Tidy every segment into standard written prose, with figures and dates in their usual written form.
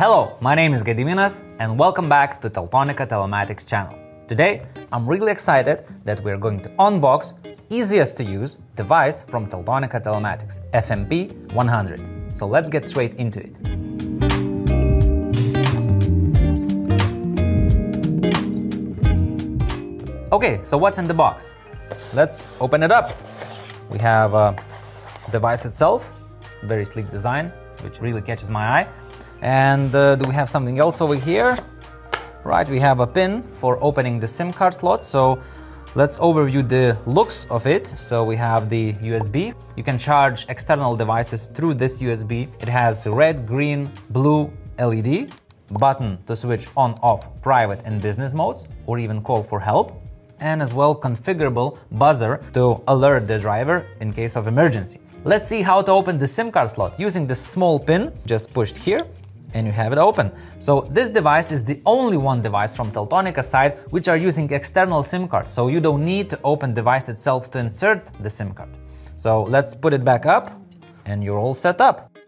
Hello, my name is Gediminas and welcome back to Teltonika Telematics channel. Today, I'm really excited that we're going to unbox easiest to use device from Teltonika Telematics, FMP100. So let's get straight into it. Okay, so what's in the box? Let's open it up. We have device itself, very sleek design, which really catches my eye. And do we have something else over here? Right, we have a pin for opening the SIM card slot. So let's overview the looks of it. So we have the USB. You can charge external devices through this USB. It has red, green, blue LED, button to switch on, off, private and business modes, or even call for help. And as well, configurable buzzer to alert the driver in case of emergency. Let's see how to open the SIM card slot using this small pin just pushed here. And you have it open. So this device is the only one device from Teltonika side which are using external SIM cards. So you don't need to open device itself to insert the SIM card. So let's put it back up and you're all set up.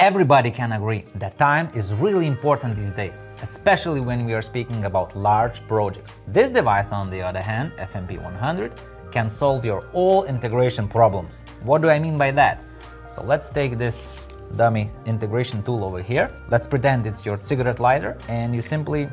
Everybody can agree that time is really important these days, especially when we are speaking about large projects. This device, on the other hand, FMP100, can solve your all integration problems. What do I mean by that? So let's take this dummy integration tool over here. Let's pretend it's your cigarette lighter and you simply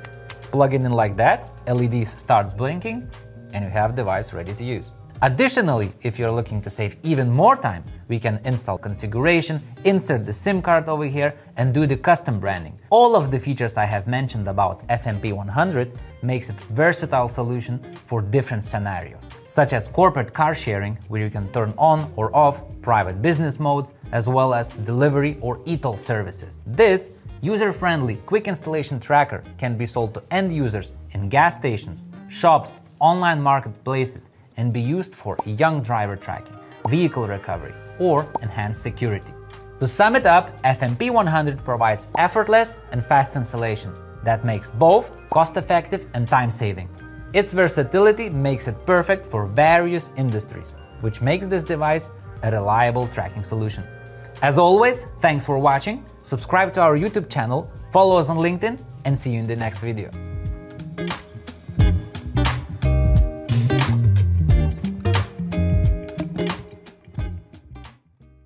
plug it in like that. LEDs starts blinking and you have device ready to use. Additionally, if you're looking to save even more time, we can install configuration, insert the SIM card over here and do the custom branding. All of the features I have mentioned about FMP100 makes it a versatile solution for different scenarios, such as corporate car sharing, where you can turn on or off private business modes, as well as delivery or e-toll services. This user-friendly quick installation tracker can be sold to end users in gas stations, shops, online marketplaces, and be used for young driver tracking, vehicle recovery, or enhanced security. To sum it up, FMP100 provides effortless and fast installation that makes both cost-effective and time-saving. Its versatility makes it perfect for various industries, which makes this device a reliable tracking solution. As always, thanks for watching, subscribe to our YouTube channel, follow us on LinkedIn, and see you in the next video.